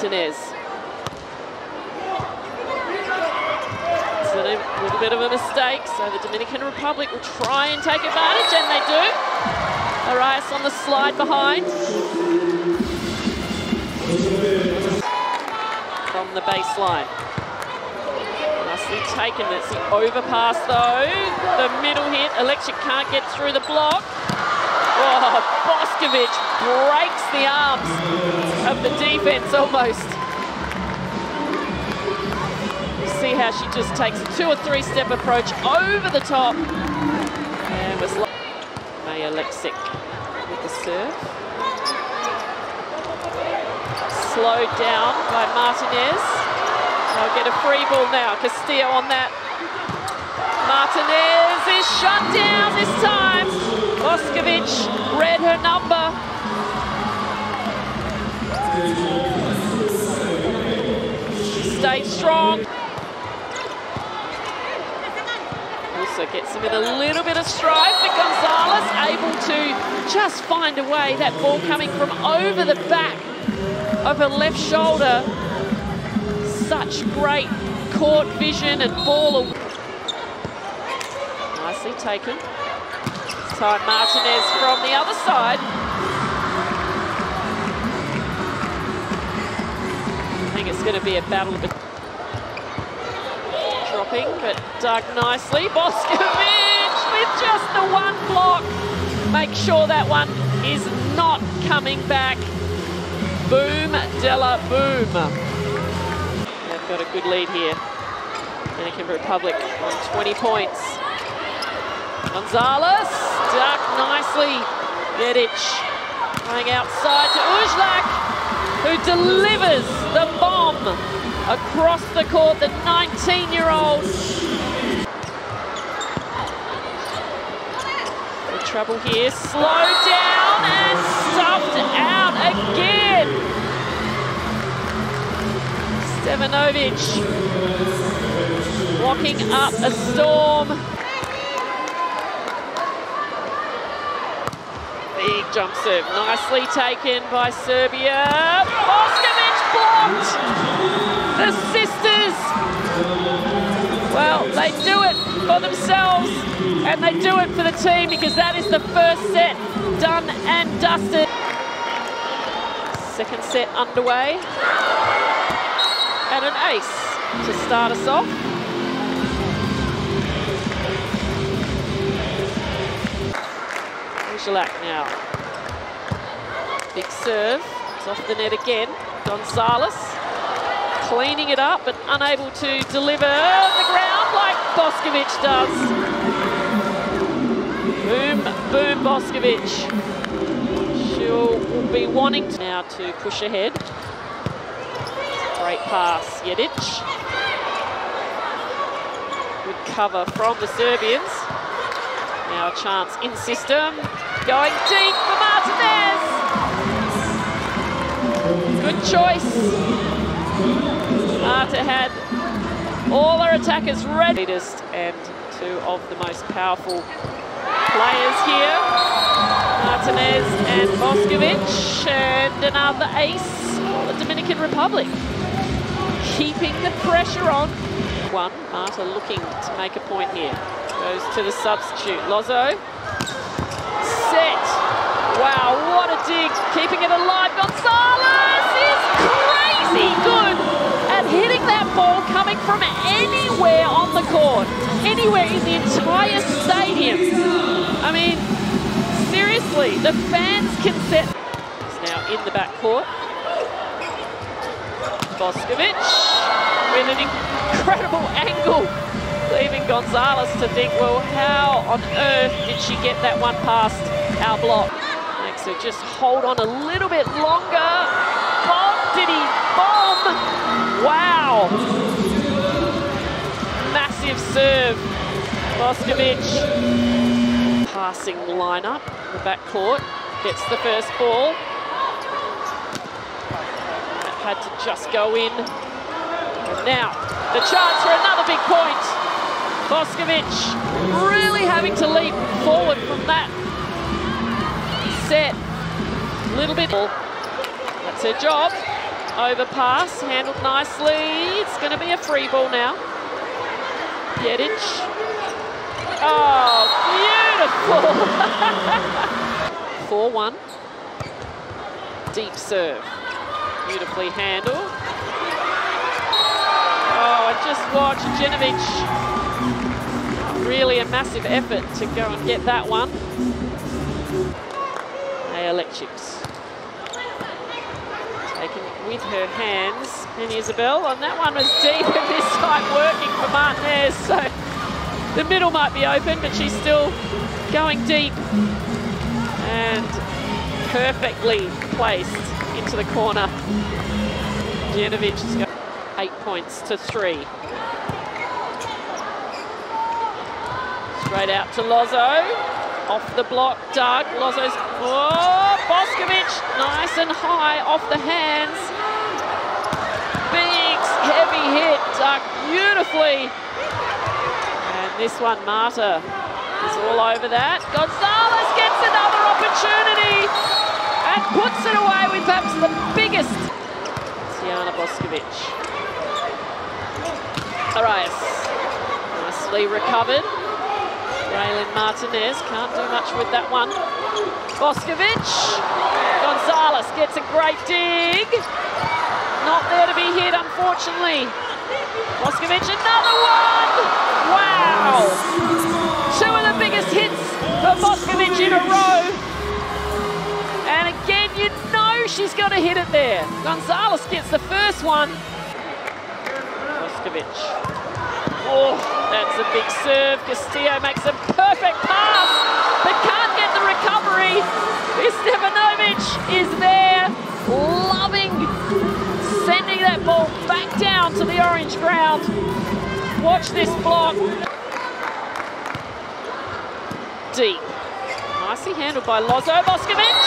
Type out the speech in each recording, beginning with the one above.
Martínez. So it was a bit of a mistake, so the Dominican Republic will try and take advantage, and they do. Arias on the slide behind. From the baseline. Nicely taken, that's the overpass though. The middle hit, Alexia can't get through the block. Oh, Bošković breaks the arms of the defense almost. You see how she just takes a 2 or 3 step approach over the top. And was Maja Leksic with the serve. Slowed down by Martínez. They'll get a free ball now. Castillo on that. Martínez is shut down this time. Bošković read her number. Stay strong. Also gets him in a little bit of strife, but González able to just find a way. That ball coming from over the back of her left shoulder. Such great court vision and ball. Nicely taken. Time Martínez from the other side. I think it's going to be a battle. Dropping, but dug nicely. Bošković with just the one block. Make sure that one is not coming back. Boom della boom. They've got a good lead here. Dominican Republic on 20 points. González, duck nicely. Jedic going outside to Ujlak, who delivers the bomb across the court, the 19-year-old. No trouble here, slowed down and stuffed out again. Stevanović blocking up a storm. Big jump serve, nicely taken by Serbia. Bošković blocked! The sisters! Well, they do it for themselves and they do it for the team, because that is the first set done and dusted. Second set underway. And an ace to start us off. Ujlak now. Big serve. It's off the net again. González cleaning it up but unable to deliver the ground like Bošković does. Boom, boom, Bošković. She'll be wanting to now to push ahead. Great pass, Jedic. Good cover from the Serbians. Now a chance in system. Going deep for Martínez. Good choice. Marta had all her attackers ready. And two of the most powerful players here. Martínez and Bošković. And another ace for the Dominican Republic. Keeping the pressure on. One, Marta looking to make a point here. Goes to the substitute, Lozo. Set. Wow, what a dig. Keeping it alive. González is crazy good at hitting that ball coming from anywhere on the court. Anywhere in the entire stadium. I mean, seriously, the fans can set. He's now in the backcourt. Bošković with an incredible angle. Leaving González to think, well, how on earth did she get that one past our block? Makes her just hold on a little bit longer. Bomb, did he bomb? Wow. Massive serve. Bošković. Passing lineup, the backcourt. Gets the first ball. That had to just go in. And now, the chance for another big point. Bošković really having to leap forward from that set. A little bit. That's her job. Overpass, handled nicely. It's going to be a free ball now. Jedic. Oh, beautiful. 4-1. Deep serve. Beautifully handled. Oh, I just watched Jenovic. Really a massive effort to go and get that one. Alectics. With her hands, and Isabel, and that one was deep, and this time working for Martínez, so the middle might be open, but she's still going deep, and perfectly placed into the corner. Jenovic has got 8 points to 3. Straight out to Lozo. Off the block, Doug. Lozo's. Oh, Bošković, nice and high off the hands. Big, heavy hit, Doug, beautifully. And this one, Marta is all over that. González gets another opportunity and puts it away with perhaps the biggest. Sianna Bošković. Arias, nicely recovered. Brayelin Martínez can't do much with that one. Bošković. González gets a great dig. Not there to be hit, unfortunately. Bošković, another one! Wow! Two of the biggest hits for Bošković in a row. And again, you know she's going to hit it there. González gets the first one. Bošković. Oh, that's a big serve. Castillo makes a perfect pass, but can't get the recovery. Stevanović is there, loving sending that ball back down to the orange ground. Watch this block. Deep. Nicely handled by Lozo. Bošković.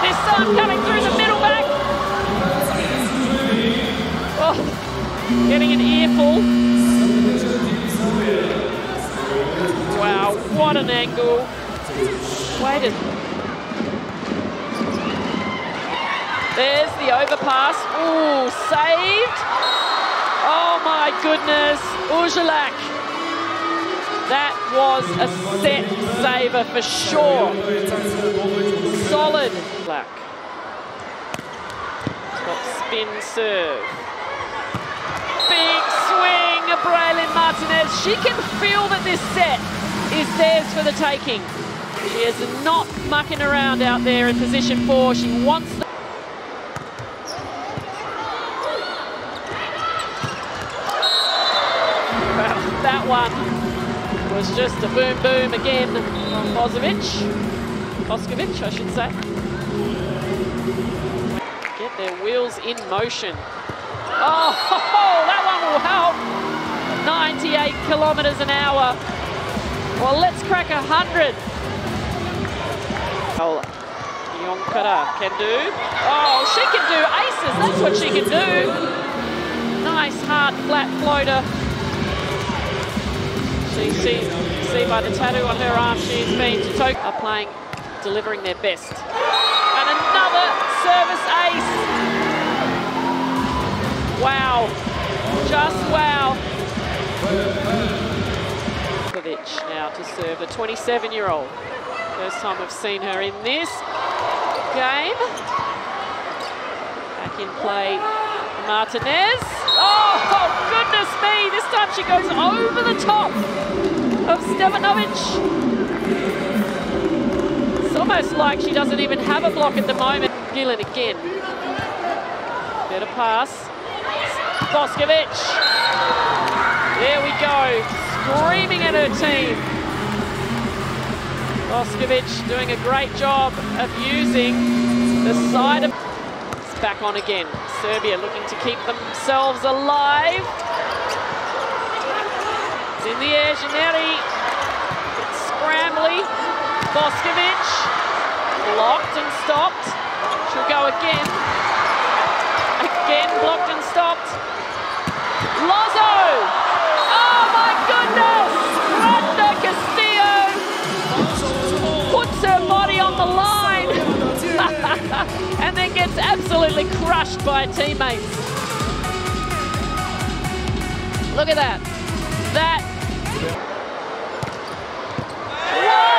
This serve coming through the middle back. Oh, getting an earful. Wow, what an angle. Waited. There's the overpass. Ooh, saved. Oh my goodness, Ujlak. That was a set saver for sure. Solid. Black. Top spin serve. Big swing of Brayelin Martínez. She can feel that this set is theirs for the taking. She is not mucking around out there in position 4. She wants the... Well, that one was just a boom boom again from Bošković, I should say. Get their wheels in motion. Oh, that one will help. 98 kilometres an hour. Well, let's crack 100. Oh, Yonkara can do. Oh, she can do aces. That's what she can do. Nice, hard, flat floater. She see by the tattoo on her arm, she's been to Tokyo. Are playing, delivering their best. And another service ace. Wow. Just wow. Now to serve, a 27-year-old. First time I've seen her in this game. Back in play, Martínez. Oh, goodness me, this time she goes over the top of Stevanović. It's almost like she doesn't even have a block at the moment. Gillen again. Better pass. Bošković. There we go. Screaming at her team. Bošković doing a great job of using the side of... It's back on again. Serbia looking to keep themselves alive. It's in the air, Giannetti. It's scrambly. Bošković blocked and stopped. She'll go again. Again blocked and stopped. Lozo! Castillo puts her body on the line and then gets Just absolutely crushed by teammates. Look at that. That. Whoa!